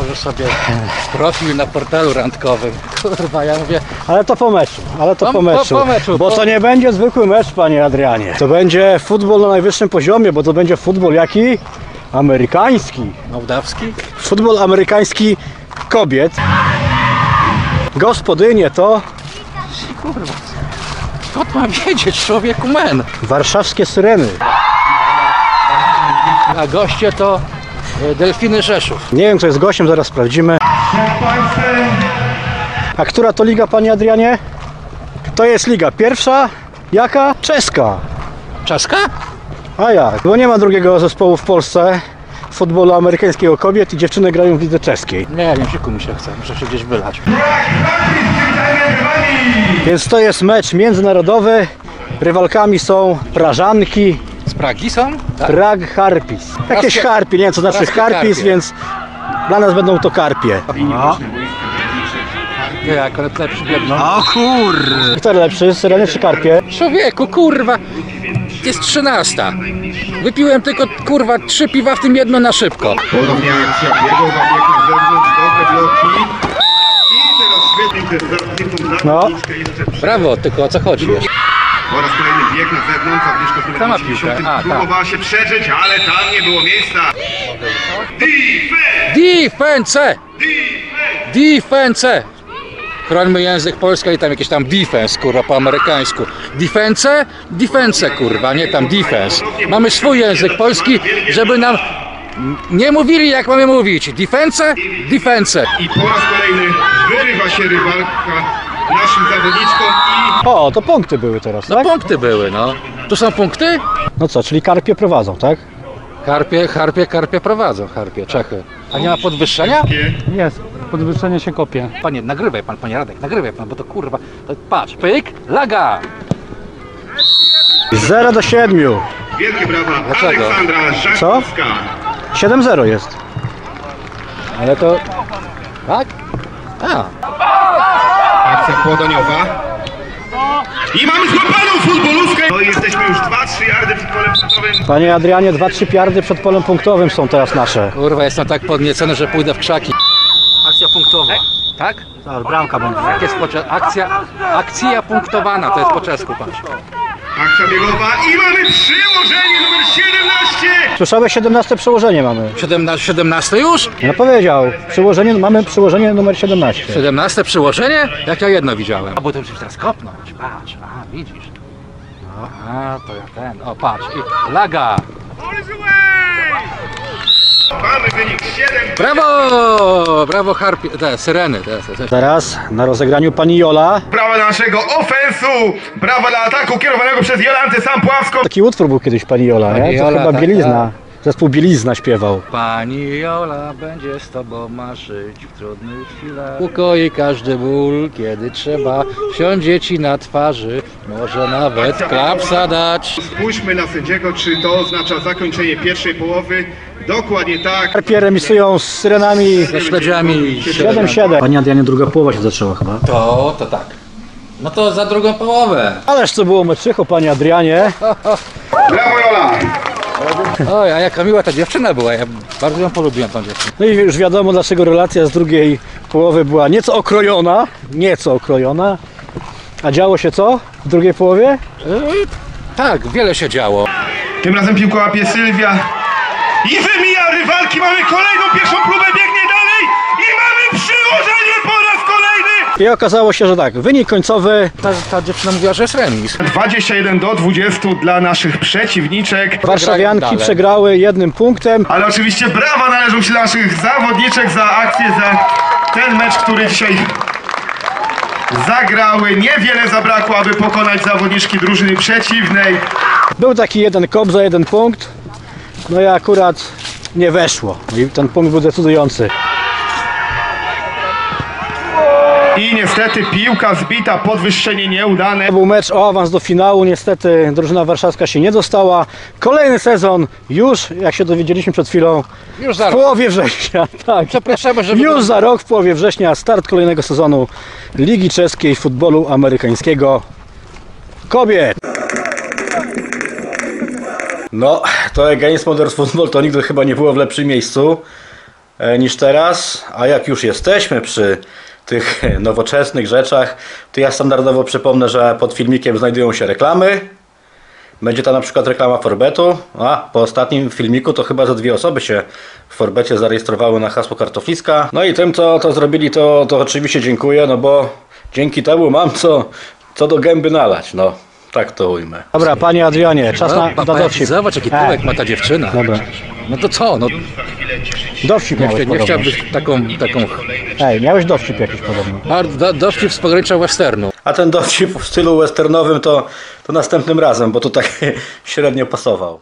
założył sobie profil na portalu randkowym. Kurwa, ja mówię... Ale to po meczu, bo to nie będzie zwykły mecz, panie Adrianie. To będzie futbol na najwyższym poziomie, bo to będzie futbol jaki? Amerykański. Mołdawski? Futbol amerykański kobiet. Gospodynie to... Kurwa, skąd mam wiedzieć, człowieku, men? Warszawskie Syreny. A goście to Delfiny Rzeszów. Nie wiem, kto jest gościem, zaraz sprawdzimy. A która to liga, panie Adrianie? To jest liga pierwsza, jaka? Czeska. Czeska? A jak? Bo nie ma drugiego zespołu w Polsce futbolu amerykańskiego kobiet i dziewczyny grają w lidze czeskiej. Nie wiem, siku mi się chce, muszę się gdzieś wylać. Więc to jest mecz międzynarodowy. Rywalkami są Prażanki. Z Pragi są? Tak. Prague Harpies. Jakieś harpie, nie wiem co znaczy harpies, więc dla nas będą to karpie. No. Nie, jak one lepszy biegną. O kurwa! Kto lepszy, syreny czy karpie? Człowieku, kurwa! Jest 13. Wypiłem tylko, kurwa, 3 piwa, w tym jedno na szybko. No. Brawo, tylko o co chodzi? Po raz kolejny bieg na zewnątrz, a bliżko z numerem 80. Próbowała się przeżyć, ale tam nie było miejsca. Defense! Defense! Chrońmy język polski i tam jakieś tam defense, kurwa, po amerykańsku. Defense? Defense, kurwa, nie tam defense. Mamy swój język polski, żeby nam nie mówili jak mamy mówić. Defense? Defense. I po raz kolejny wyrywa się rywalka naszym zawodniczką i... O, to punkty były teraz, tak? No punkty były, no. Tu są punkty? No co, czyli karpie prowadzą, tak? Karpie prowadzą, karpie, Czechy. A nie ma podwyższenia? Jest, podwyższenie się kopie. Panie, nagrywaj pan, panie Radek, nagrywaj pan, bo to kurwa, to patrz, pyk, laga! 0-7. Wielkie brawa, dlaczego? Aleksandra Żakowska. Co? 7-0 jest. Ale to... Tak? A. Akcja kłodaniowa. I mamy złapaną futbolówkę! No i jesteśmy już 2-3 jardy przed polem punktowym. Panie Adrianie, 2-3 jardy przed polem punktowym są teraz nasze. Kurwa, jestem tak podniecony, że pójdę w krzaki. Akcja punktowa. Tak? Tak, bramka będzie. Tak jest akcja punktowana, to jest po czesku, patrz. Akcja biegowa i mamy przełożenie numer 17! Słyszałeś, 17 przełożenie mamy. 17 już? No powiedział, przełożenie, mamy przełożenie numer 17. 17 przełożenie? Jak ja jedno widziałem. A bo to musisz teraz kopnąć, patrz, aha, widzisz. No, aha, to ja ten, o patrz, i laga! Mamy wynik 7. Brawo! Brawo harpie, te syreny. Teraz na rozegraniu pani Jola. Brawa dla naszego ofensu! Brawa dla ataku kierowanego przez Jolantę Sampławską. Taki utwór był kiedyś pani Jola, nie? To chyba Bielizna. Zespół Bielizna śpiewał. Pani Jola będzie z tobą marzyć w trudnych chwilach. Ukoi każdy ból, kiedy trzeba. Siądzie ci na twarzy, może nawet klapsa dać. Spójrzmy na sędziego, czy to oznacza zakończenie pierwszej połowy. Dokładnie tak. Karpie remisują z syrenami, ze śledziami. 7-7. Pani Adrianie, druga połowa się zaczęła chyba. To tak. No to za drugą połowę. Ależ to było meczycho, panie Adrianie. Brawo Jola! Oj, a jaka miła ta dziewczyna była, ja bardzo ją polubiłem, tą dziewczynę. No i już wiadomo, dlaczego relacja z drugiej połowy była nieco okrojona. A działo się co w drugiej połowie? Tak, wiele się działo. Tym razem piłkę łapie Sylwia i wymija rywalki, mamy kolejną pierwszą próbę, biegnie dalej i mamy przyłożenie po raz kolejny! I okazało się, że tak, wynik końcowy... Ta dziewczyna mówiła, że jest remis. 21-20 dla naszych przeciwniczek. Warszawianki przegrały 1 punktem. Ale oczywiście brawa należą się dla naszych zawodniczek za akcję, za ten mecz, który dzisiaj zagrały. Niewiele zabrakło, aby pokonać zawodniczki drużyny przeciwnej. Był taki jeden kop za 1 punkt. No i akurat nie weszło. I ten punkt był decydujący. I niestety piłka zbita, podwyższenie nieudane. To był mecz o awans do finału. Niestety drużyna warszawska się nie dostała. Kolejny sezon już, jak się dowiedzieliśmy przed chwilą, już w połowie września. Tak. Przepraszamy, żeby już za rok, w połowie września, start kolejnego sezonu Ligi Czeskiej Futbolu Amerykańskiego Kobiet. No, to Eganis Modern Football to nigdy chyba nie było w lepszym miejscu. niż teraz, a jak już jesteśmy przy tych nowoczesnych rzeczach, to ja standardowo przypomnę, że pod filmikiem znajdują się reklamy. Będzie tam na przykład reklama Forbetu, a po ostatnim filmiku to chyba ze 2 osoby się w Forbecie zarejestrowały na hasło kartofliska. No i tym, co to zrobili, to oczywiście dziękuję, no bo dzięki temu mam co do gęby nalać, no. Tak to ujmę. Dobra, panie Adrianie, czas na dowcip. Zobacz, jaki tyłek ma ta dziewczyna. Dobra. No to co? No... Dowcip miałeś podobno. Nie chciałbyś taką... Ej, miałeś dowcip jakiś podobno. A dowcip z pogranicza westernu. A ten dowcip w stylu westernowym to następnym razem, bo tu tak średnio pasował.